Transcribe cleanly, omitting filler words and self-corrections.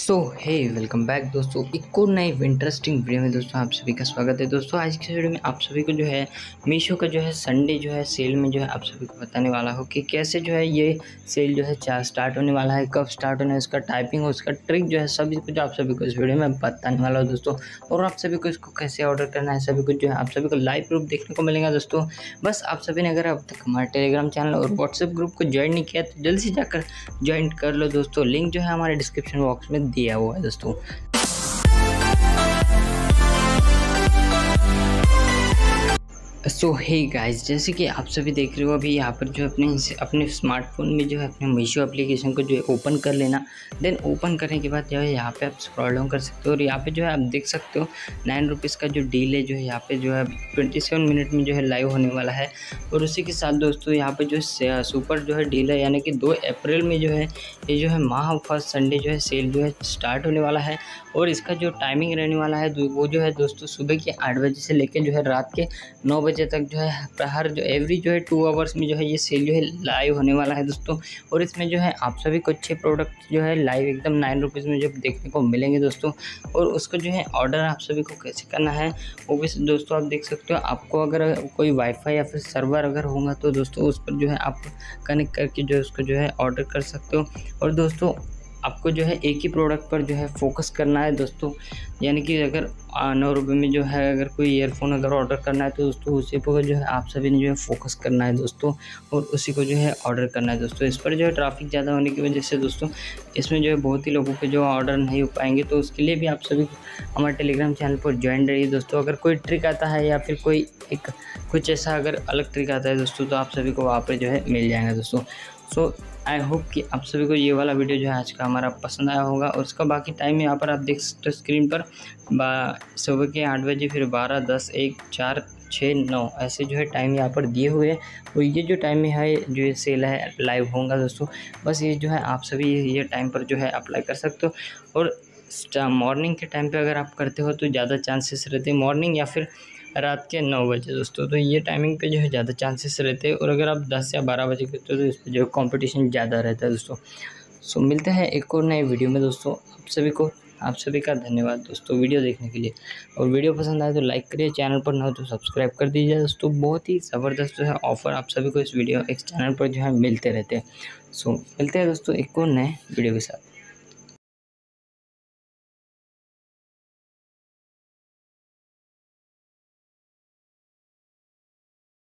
सो हे welcome back दोस्तों, एक और नए इंटरेस्टिंग वीडियो में दोस्तों आप सभी का स्वागत है। दोस्तों आज की वीडियो में आप सभी को जो है मीशो का जो है संडे जो है सेल में जो है आप सभी को बताने वाला हो कि कैसे जो है ये सेल जो है स्टार्ट होने वाला है, कब स्टार्ट होने है, उसका टाइपिंग और उसका ट्रिक जो है सभी कुछ आप सभी को इस वीडियो में बताने वाला हो दोस्तों। और आप सभी को इसको कैसे ऑर्डर करना है सभी कुछ जो है आप सभी को लाइव प्रूफ देखने को मिलेगा दोस्तों। बस आप सभी ने अगर अब तक हमारे टेलीग्राम चैनल और व्हाट्सएप ग्रुप को ज्वाइन नहीं किया तो जल्दी से जाकर ज्वाइन कर लो दोस्तों। लिंक जो है हमारे डिस्क्रिप्शन बॉक्स में दिया हुआ है दोस्तों। सो हे गाइस, जैसे कि आप सभी देख रहे हो अभी यहाँ पर जो अपने स्मार्टफोन में जो है अपने मीशो एप्लीकेशन को जो है ओपन कर लेना। देन ओपन करने के बाद जो है यहाँ पे आप स्क्रॉल डाउन कर सकते हो और यहाँ पे जो है आप देख सकते हो 9 रुपीज़ का जो डील है जो है यहाँ पे जो है 27 मिनट में जो है लाइव होने वाला है। और उसी के साथ दोस्तों यहाँ पर जो सुपर जो है डील है यानी कि 2 अप्रैल में जो है ये जो है माह फर्स्ट संडे जो है सेल जो है स्टार्ट होने वाला है। और इसका जो टाइमिंग रहने वाला है वो जो है दोस्तों सुबह के 8 बजे से लेकर जो है रात के 9 बजे तक जो है हर जो एवरी जो है 2 आवर्स में जो है ये सेल जो है लाइव होने वाला है दोस्तों। और इसमें जो है आप सभी को अच्छे प्रोडक्ट जो है लाइव एकदम 9 रुपीज़ में जो देखने को मिलेंगे दोस्तों। और उसको जो है ऑर्डर आप सभी को कैसे करना है वो भी दोस्तों आप देख सकते हो। आपको अगर कोई वाईफाई या फिर सर्वर अगर होगा तो दोस्तों उस पर जो है आप कनेक्ट करके जो उसको जो है ऑर्डर कर सकते हो। और दोस्तों आपको जो है एक ही प्रोडक्ट पर जो है फोकस करना है दोस्तों, यानी कि अगर 9 रुपये में जो है अगर कोई ईयरफोन अगर ऑर्डर करना है तो दोस्तों उसी पर जो है आप सभी ने जो है फोकस करना है दोस्तों और उसी को जो है ऑर्डर करना है दोस्तों। इस पर जो है ट्रैफिक ज़्यादा होने की वजह से दोस्तों इसमें जो है बहुत ही लोगों के जो ऑर्डर नहीं हो पाएंगे, तो उसके लिए भी आप सभी हमारे टेलीग्राम चैनल पर ज्वाइन रहिए दोस्तों। अगर कोई ट्रिक आता है या फिर कोई एक कुछ ऐसा अगर अलग ट्रिक आता है दोस्तों तो आप सभी को वहाँ पर जो है मिल जाएगा दोस्तों। सो आई होप कि आप सभी को ये वाला वीडियो जो है आज का हमारा पसंद आया होगा। और उसका बाकी टाइम यहाँ पर आप देख सकते हो स्क्रीन पर सुबह के 8 बजे, फिर 12, 10, 1, 4, 6, 9 ऐसे जो है टाइम यहाँ पर दिए हुए हैं। और ये जो टाइम है जो ये सेल है लाइव होगा दोस्तों। बस ये जो है आप सभी ये टाइम पर जो है अप्लाई कर सकते हो। और मॉर्निंग के टाइम पे अगर आप करते हो तो ज़्यादा चांसेस रहते हैं, मॉर्निंग या फिर रात के 9 बजे दोस्तों। तो ये टाइमिंग पे जो है ज़्यादा चांसेस रहते हैं। और अगर आप 10 या 12 बजे करते हो तो इस पर जो कंपटीशन ज़्यादा रहता है दोस्तों। सो मिलते हैं एक और नए वीडियो में दोस्तों। आप सभी का धन्यवाद दोस्तों वीडियो देखने के लिए। और वीडियो पसंद आए तो लाइक करिए, चैनल पर न हो तो सब्सक्राइब कर दीजिए दोस्तों। बहुत ही ज़बरदस्त जो है ऑफ़र आप सभी को इस चैनल पर जो है मिलते रहते हैं। सो मिलते हैं दोस्तों एक और नए वीडियो के साथ।